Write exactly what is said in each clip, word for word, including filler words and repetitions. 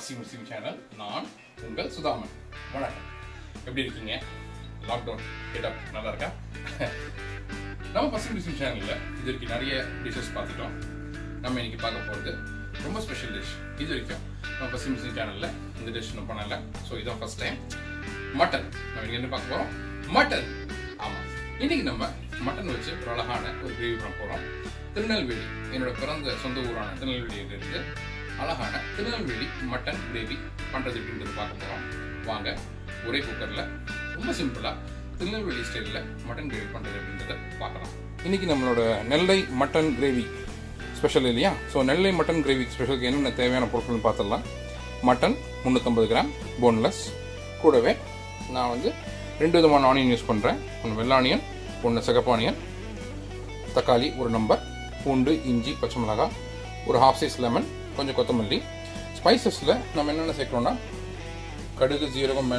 ஆசி music channel. நான் உங்கள் சுதாமன். வணக்கம். எப்படி இருக்கீங்க? லாக்டவுன் கெட்டப் நல்லா இருக்கா? நம்ம பசி மியூசிக் சேனலில் இது வரைக்கும் நிறைய டிஷ்ஷஸ் பார்த்துட்டோம். நம்ம இன்னைக்கு பார்க்க போகிறது ரொம்ப ஸ்பெஷல் டிஷ். இது வரைக்கும் நம்ம பசி மியூசிக் சேனலில் இந்த டிஷ் நம்ம பண்ணலை. ஸோ இதான் ஃபர்ஸ்ட் டைம். மட்டன். நம்ம இன்னைக்கு என்ன பார்க்க போகிறோம்? மட்டன். ஆமாம், இன்றைக்கி நம்ம மட்டன் வச்சு ஒரு அழகான ஒரு கிரேவி பண்ண போகிறோம். திருநெல்வேலி, என்னோட பிறந்த சொந்த ஊரான திருநெல்வேலியிலிருந்து அழகான திருநெல்வேலி மட்டன் கிரேவி பண்ணுறது அப்படின்றது பார்க்க போகிறோம். வாங்க, ஒரே குக்கரில் ரொம்ப சிம்பிளாக திருநெல்வேலி ஸ்டைலில் மட்டன் கிரேவி பண்ணுறது அப்படின்றத பார்க்கலாம். இன்றைக்கி நம்மளோட நெல்லை மட்டன் கிரேவி ஸ்பெஷல் இல்லையா? ஸோ நெல்லை மட்டன் கிரேவி ஸ்பெஷலுக்கு என்னென்ன தேவையான பொருட்கள்னு பார்த்துடலாம். மட்டன் முந்நூற்றம்பது கிராம் போன்லெஸ். கூடவே நான் வந்து ரெண்டு விதமான ஆனியன் யூஸ் பண்ணுறேன். ஒன்று வெள்ளை ஆனியன், ஒன்று சிகப்பானியன். தக்காளி ஒரு நம்பர், பூண்டு, இஞ்சி, பச்சை மிளகாய், ஒரு ஹாஃப் சைஸ் லெமன், கொஞ்சம் கொத்தமல்லி. ஸ்பைசஸில் நம்ம என்னென்ன சேர்க்கணும்னா கடுகு, ஜீரகம்,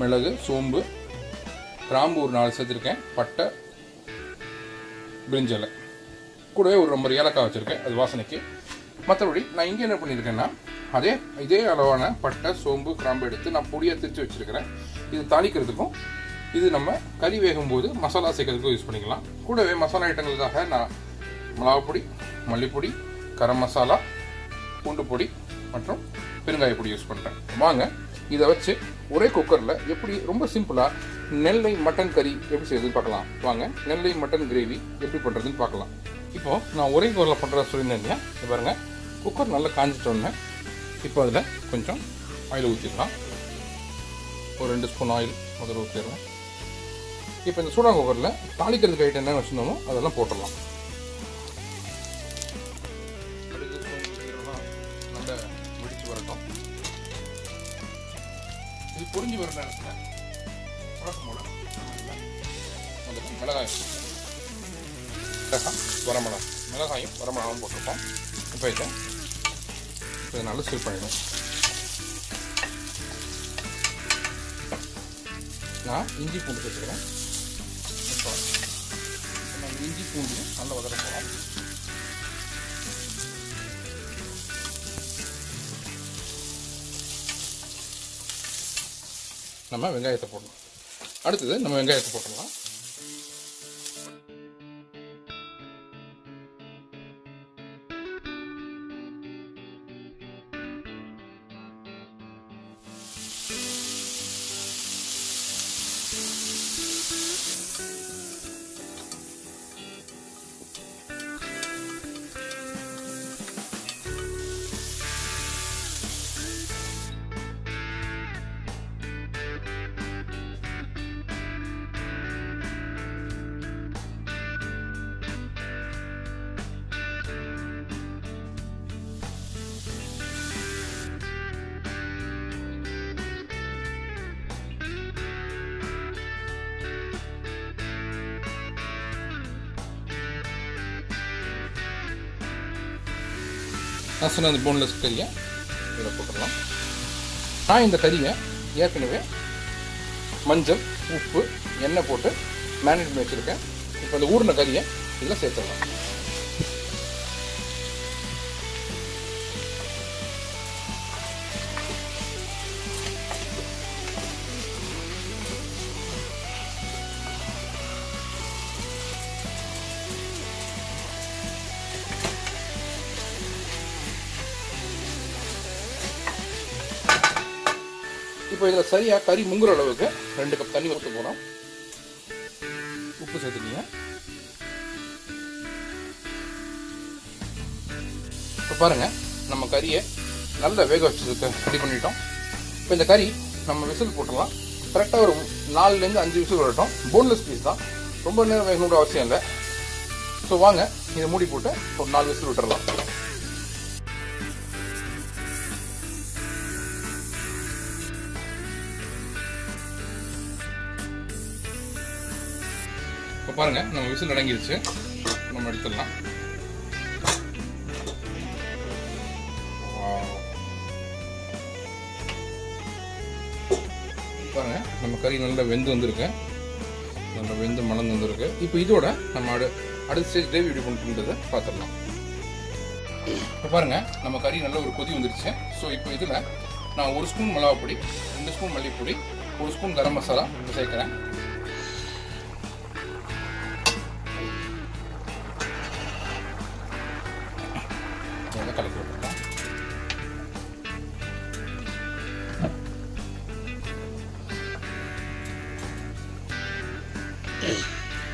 மிளகு, சோம்பு, கிராம்பு ஒரு நாலு சேர்த்துருக்கேன், பட்டை, பிரிஞ்சலை, கூடவே ஒரு ரொம்ப ஏலக்காய் வச்சுருக்கேன் அது வாசனைக்கு. மற்றபடி நான் இங்கே என்ன பண்ணியிருக்கேன்னா அதே இதே அளவான பட்டை, சோம்பு, கிராம்பு எடுத்து நான் பொடியாக திரிச்சு வச்சுருக்கிறேன். இது தாளிக்கிறதுக்கும், இது நம்ம கறி வேகும்போது மசாலா சேர்க்கறதுக்கும் யூஸ் பண்ணிக்கலாம். கூடவே மசாலா ஐட்டங்களுக்காக நான் மிளகாப்பொடி, மல்லிப்பொடி, கரம் மசாலா, பூண்டு பொடி மற்றும் பெருங்காய பொடி யூஸ் பண்ணுறேன். வாங்க, இதை வச்சு ஒரே குக்கரில் எப்படி ரொம்ப சிம்பிளாக நெல்லை மட்டன் கறி எப்படி செய்யுதுன்னு பார்க்கலாம். வாங்க, நெல்லை மட்டன் கிரேவி எப்படி பண்ணுறதுன்னு பார்க்கலாம். இப்போது நான் ஒரே குக்கரில் பண்ணுறத சொல்லியிருந்தேன் இல்லையா? பாருங்கள், குக்கர் நல்லா காஞ்சிட்டோன்னே இப்போ அதில் கொஞ்சம் ஆயில் ஊற்றிடலாம். ஒரு ரெண்டு ஸ்பூன் ஆயில் முதல்ல ஊற்றிடுறேன். இப்போ இந்த சூடான் குக்கரில் தாளிக்கிறதுக்கு ஐட்டம் என்ன வச்சுருந்தோமோ அதெல்லாம் போட்டுடலாம். நல்லா வெடிச்சு வரட்டும். இது பொரிஞ்சு வர நேரத்தில் மிளகாய், வரமிளகாய், மிளகாயும் வரமிளகாயும் போட்டிருப்போம். இப்போ இதை இதை நல்லா சீல் பண்ணிடும். நான் இஞ்சி பூண்டு சேர்த்துக்கிறேன். நம்ம இஞ்சி பூண்டு நல்லா வதக்க போகலாம். நம்ம வெங்காயத்தை போடணும். அடுத்தது நம்ம வெங்காயத்தை போட்டுடலாம். நான் சொன்ன அந்த போன்லெஸ் கறியை இதில் போட்டுடலாம். நான் இந்த கறியை ஏற்கனவே மஞ்சள், உப்பு, எண்ணெய் போட்டு மேரினேட் பண்ணி வச்சுருக்கேன். இப்போ அந்த ஊறின கறியை இதில் சேர்த்துடலாம். இப்போ இதில் சரியாக கறி முங்குற அளவுக்கு ரெண்டு கப் தண்ணி ஊற்ற போகிறோம். உப்பு சேர்த்துக்கிங்க. இப்போ பாருங்கள், நம்ம கறியை நல்லா வேக வச்சுருக்க ரெடி பண்ணிட்டோம். இப்போ இந்த கறி நம்ம விசில் போட்டுடலாம். கரெக்டாக ஒரு நாலுலேருந்து அஞ்சு விசில் வரட்டும். போன்லெஸ் பீஸ் தான், ரொம்ப நேரம் வேகணுன்ற அவசியம் இல்லை. ஸோ வாங்க, இதை மூடி போட்டு ஒரு நாலு விசில் விட்டுடலாம். இப்போ பாருங்கள், நம்ம விசில் அடங்கிடுச்சு. நம்ம எடுத்துடலாம். பாருங்கள், நம்ம கறி நல்லா வெந்து வந்திருக்கு, நல்லா வெந்து மணந்து வந்திருக்கு. இப்போ இதோட நம்ம அடு அடுத்த ஸ்டேஜ் கிரேவி எப்படி பண்ணுறதை பார்த்துடலாம். இப்போ பாருங்கள், நம்ம கறி நல்லா ஒரு கொதி வந்துருச்சு. ஸோ இப்போ இதில் நான் ஒரு ஸ்பூன் மிளகாய் பொடி, ரெண்டு ஸ்பூன் மல்லி பொடி, ஒரு ஸ்பூன் கரம் மசாலா சேர்க்கிறேன். கலக்கி விட்டுருக்கேன்.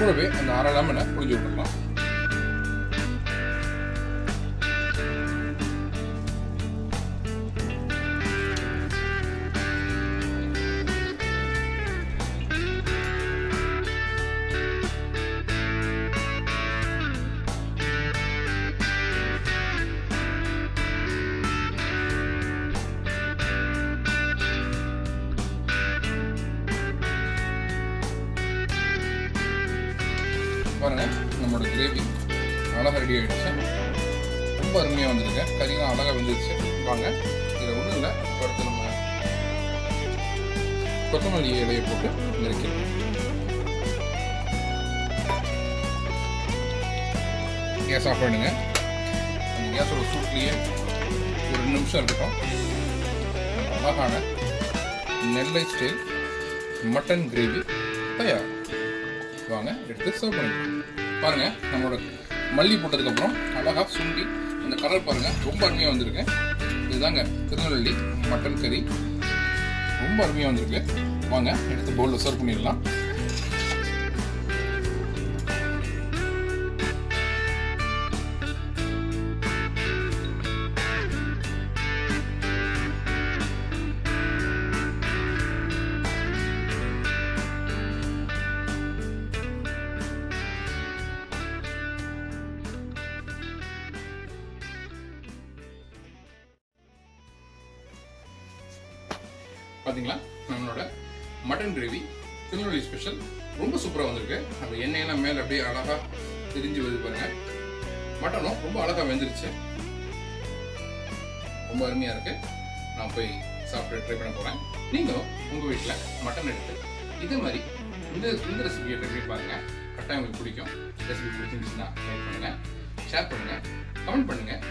கூடவே அந்த அரை லெமனை புளிஞ்சு விட்டுடலாம். பாருங்க நம்மளோட கிரேவி அழகாக ரெடி ஆகிடுச்சு. ரொம்ப அருமையாக வந்துடுங்க, கறிலாம் அழகாக வந்துடுச்சு. வாங்க இதில் ஒன்றும் இல்லை, அடுத்து நம்ம கொத்தமல்லி இலையை போட்டு நெருக்கிறோம். கேஸ் ஆஃப் பண்ணுங்க. அந்த கேஸோட சூட்லேயே ஒரு ரெண்டு நிமிஷம் இருக்கட்டும். அழகான நெல்லை ஸ்டைல் மட்டன் கிரேவி தயார். வாங்க எடுத்து சர்வ் பண்ணிக்கலாம். பாருங்கள் நம்மளோட மல்லி போட்டதுக்கப்புறம் அழகாக சுண்டி அந்த கலர் பாருங்கள் ரொம்ப அருமையாக வந்திருக்கு. இதுதாங்க திருநெல்வேலி மட்டன் கறி, ரொம்ப அருமையாக வந்திருக்கு. வாங்க எடுத்து பவுலில் சர்வ் பண்ணிடலாம். பார்த்தீங்களா நம்மளோட மட்டன் கிரேவி திருநெல்வேலி ஸ்பெஷல் ரொம்ப சூப்பராக வந்திருக்கு. அந்த எண்ணெயெல்லாம் மேலே அப்படியே அழகாக தெரிஞ்சு வருது பாருங்கள். மட்டனும் ரொம்ப அழகாக வெந்துருச்சு, ரொம்ப அருமையாக இருக்குது. நான் போய் சாப்பிட்டு ட்ரை பண்ண போகிறேன். நீங்களும் உங்கள் வீட்டில் மட்டன் எடுத்து இதே மாதிரி இந்த இந்த ரெசிபியை ட்ரை பண்ணி பாருங்கள். கட்டாயம் உங்களுக்கு பிடிக்கும். ரெசிபி பிடிச்சிருந்துச்சுன்னா லைக் பண்ணுங்கள், ஷேர் பண்ணுங்கள், கமெண்ட் பண்ணுங்கள்.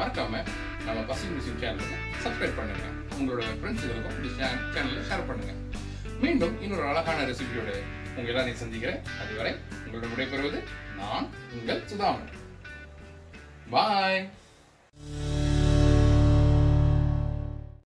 மறக்காமல் நம்ம பசி மியூசிக் சேனலுக்கு சப்ஸ்கிரைப் பண்ணுங்கள். உங்களோட ஃப்ரெண்ட்ஸுகளுக்கும் இந்த சேனலில் ஷேர் பண்ணுங்கள். மீண்டும் இன்னொரு அழகான ரெசிபியோடு உங்கள் எல்லாரையும் சந்திக்கிறேன். அதுவரை உங்களோட விடைபெறுவது நான் உங்கள் சுதாமன். பாய்.